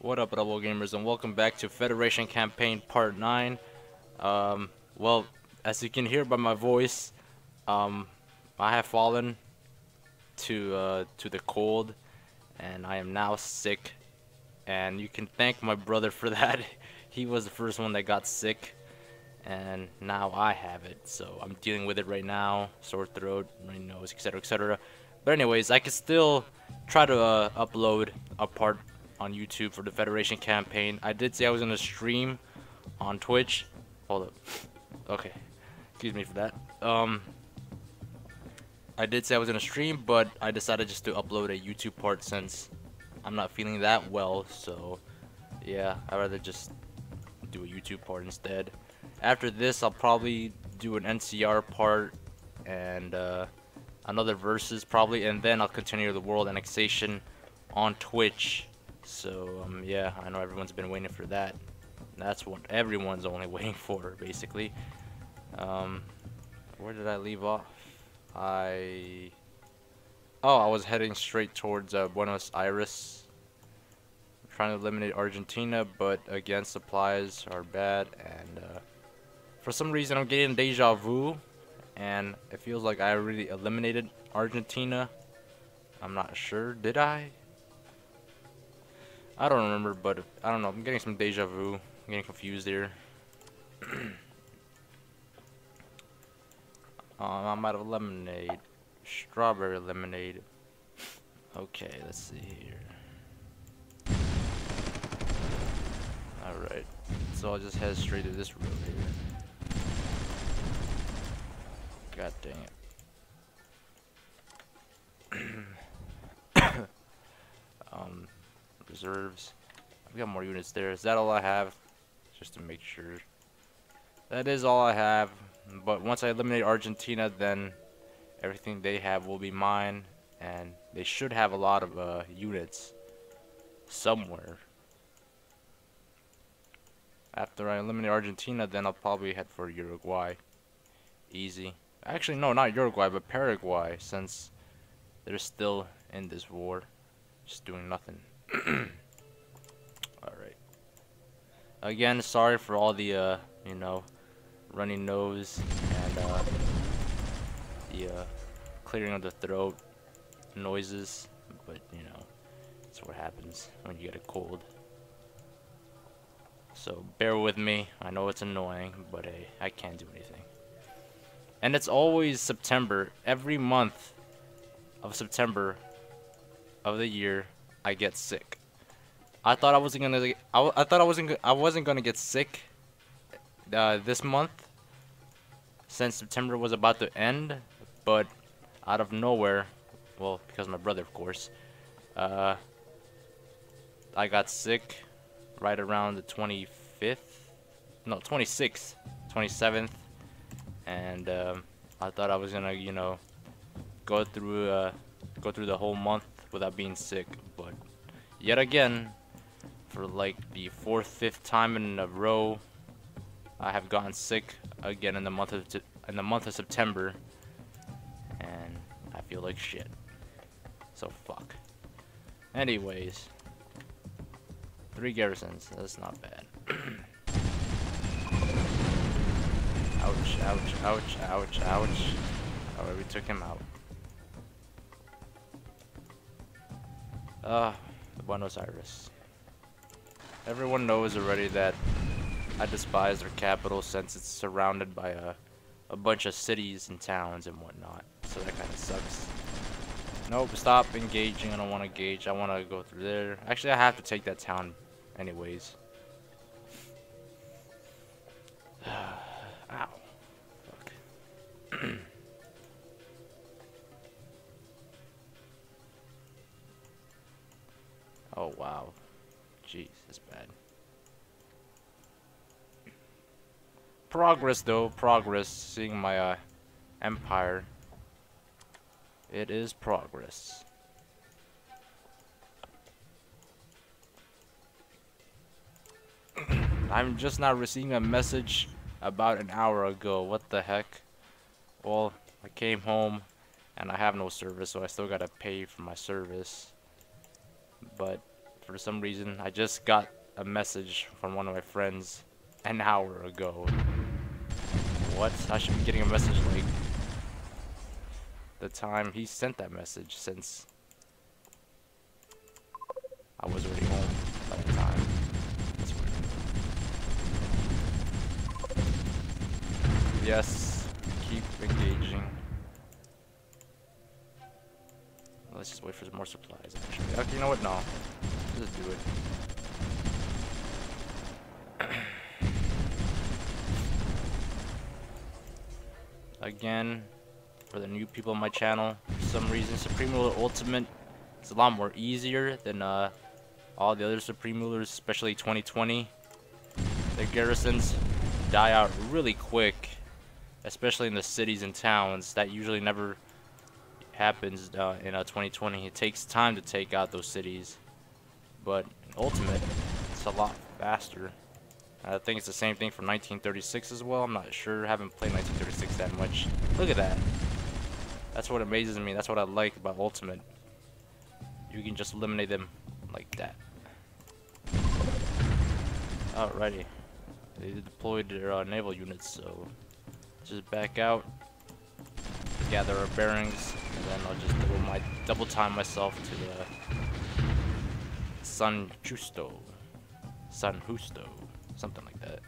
What up, DoubleGamers, and welcome back to Federation Campaign Part 9. Well, as you can hear by my voice, I have fallen to the cold, and I am now sick. And you can thank my brother for that. He was the first one that got sick, and now I have it. So I'm dealing with it right now: sore throat, runny nose, etc., etc. But anyways, I can still try to upload a part on YouTube for the Federation campaign. I did say I was gonna stream on Twitch. Hold up. Okay, excuse me for that. I did say I was gonna stream, but I decided just to upload a YouTube part since I'm not feeling that well. So yeah, I'd rather just do a YouTube part instead. After this, I'll probably do an NCR part and another versus probably, and then I'll continue the world annexation on Twitch. So yeah, I know everyone's been waiting for that. That's what everyone's only waiting for, basically. Where did I leave off? I was heading straight towards Buenos Aires, trying to eliminate Argentina, but again, supplies are bad, and for some reason I'm getting deja vu, and it feels like I already eliminated Argentina. I'm not sure, did I? I don't remember, but I don't know, I'm getting some deja vu. I'm getting confused here. I'm out of lemonade. Strawberry lemonade. Okay, let's see here. Alright, so I'll just head straight to this road here. God dang it. Reserves. I've got more units there. Is that all I have? Just to make sure. That is all I have. But once I eliminate Argentina, then everything they have will be mine, and they should have a lot of units somewhere. After I eliminate Argentina, then I'll probably head for Uruguay. Easy. Actually, no, not Uruguay, but Paraguay, since they're still in this war, just doing nothing. Alright. Again, sorry for all the, you know, runny nose and the clearing of the throat noises, but you know, that's what happens when you get a cold. So bear with me. I know it's annoying, but hey, I can't do anything. And it's always September. Every month of September of the year, I get sick. I thought I wasn't gonna get sick this month, since September was about to end, but out of nowhere, well, because of my brother, of course, I got sick right around the 26th, 27th, and I thought I was gonna, you know, go through the whole month without being sick, but yet again, for like the 4th, 5th time in a row, I have gotten sick again in the month of September, and I feel like shit. So fuck. Anyways, 3 garrisons. That's not bad. Ouch! Ouch! Ouch! Ouch! Ouch! Alright, we took him out. Buenos Aires. Everyone knows already that I despise their capital since it's surrounded by a bunch of cities and towns and whatnot. So that kind of sucks. Nope, stop engaging. I don't want to engage. I want to go through there. Actually, I have to take that town anyways. Ow. Fuck. Oh, wow. Jeez, that's bad. Progress, though. Progress. Seeing my empire. It is progress. I'm just now receiving a message about an hour ago. What the heck? Well, I came home and I have no service, so I still gotta pay for my service. But for some reason. I just got a message from one of my friends an hour ago. What? I should be getting a message like the time he sent that message, since I was already home by the time. That's weird. Yes, keep engaging. Let's just wait for some more supplies, actually. Okay, you know what? No. Just do it. Again, for the new people on my channel, for some reason, Supreme Ruler Ultimate is a lot more easier than all the other Supreme Rulers, especially 2020. Their garrisons die out really quick, especially in the cities and towns. That usually never happens in 2020. It takes time to take out those cities, but in Ultimate, it's a lot faster. I think it's the same thing for 1936 as well. I'm not sure. I haven't played 1936 that much. Look at that. That's what amazes me. That's what I like about Ultimate. You can just eliminate them like that. Alrighty. They deployed their naval units, so just back out, gather our bearings, and then I'll just double time myself to San Justo. Something like that.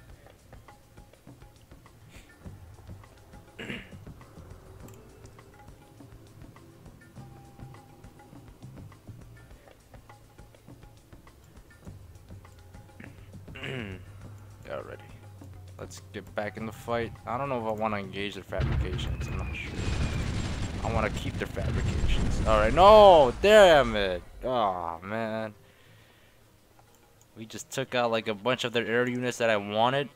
Alrighty. Let's get back in the fight. I don't know if I want to engage their fabrications. I'm not sure. I want to keep their fabrications. Alright. No! Damn it! Aw, man. We just took out like a bunch of their air units that I wanted.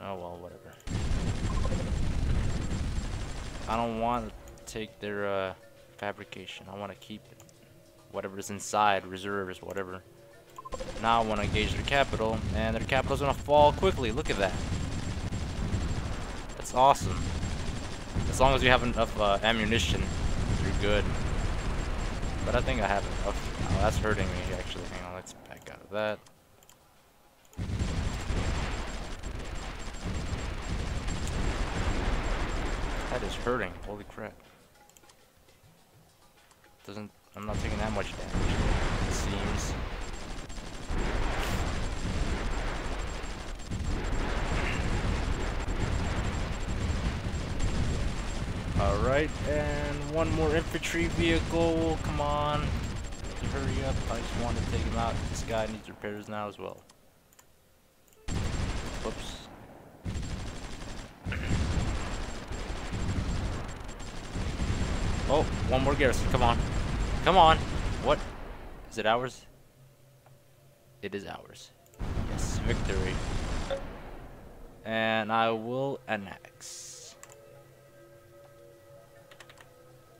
Oh well, whatever. I don't want to take their fabrication. I want to keep it. Whatever's inside, reserves, whatever. Now I want to engage their capital, and their capital's gonna fall quickly. Look at that. That's awesome. As long as you have enough ammunition, you're good. But I think I have enough. Oh, that's hurting me actually. Hang on, let's back out of that. That is hurting. Holy crap. Doesn't. I'm not taking that much damage, it seems. Alright, and one more infantry vehicle, come on, hurry up, I just want to take him out, this guy needs repairs now as well. Whoops. Oh, one more garrison, come on, come on, what, is it ours? It is ours, yes, victory, and I will annex.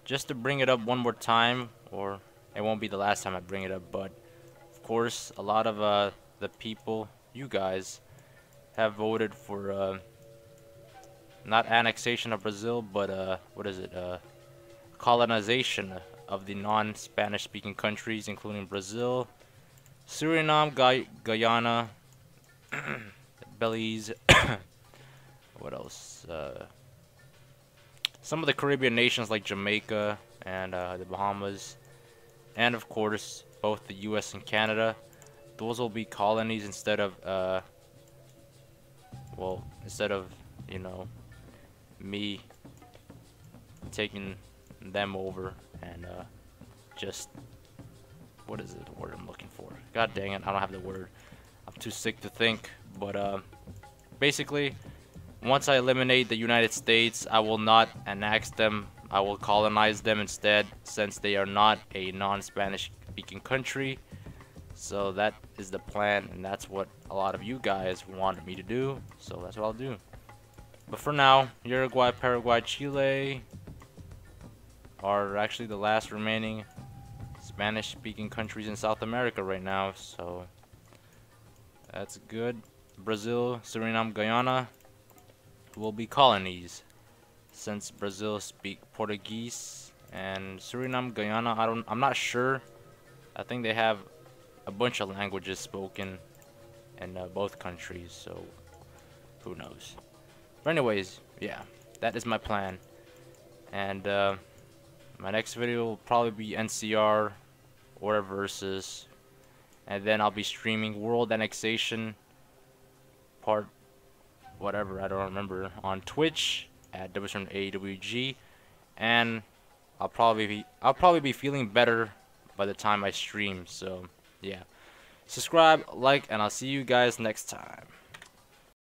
Just to bring it up one more time, or it won't be the last time I bring it up, but of course a lot of the people, you guys, have voted for not annexation of Brazil, but what is it, colonization of the non-Spanish speaking countries, including Brazil, Suriname, Guyana, Belize, what else, some of the Caribbean nations like Jamaica and the Bahamas, and of course both the US and Canada. Those will be colonies instead of well, instead of, you know, me taking them over and just, what is it, the word I'm looking for, god dang it, I don't have the word, I'm too sick to think, but basically once I eliminate the United States, I will not annex them. I will colonize them instead, since they are not a non-Spanish speaking country. So that is the plan, and that's what a lot of you guys wanted me to do. So that's what I'll do. But for now, Uruguay, Paraguay, Chile are actually the last remaining Spanish speaking countries in South America right now. So that's good. Brazil, Suriname, Guyana will be colonies, since Brazil speak Portuguese, and Suriname, Guyana, I'm not sure I think they have a bunch of languages spoken in both countries, so who knows. But anyways, yeah, that is my plan. And my next video will probably be NCR or Versus. And then I'll be streaming World Annexation Part whatever, I don't remember, on Twitch at AWG. And I'll probably be feeling better by the time I stream. So yeah, subscribe, like, and I'll see you guys next time.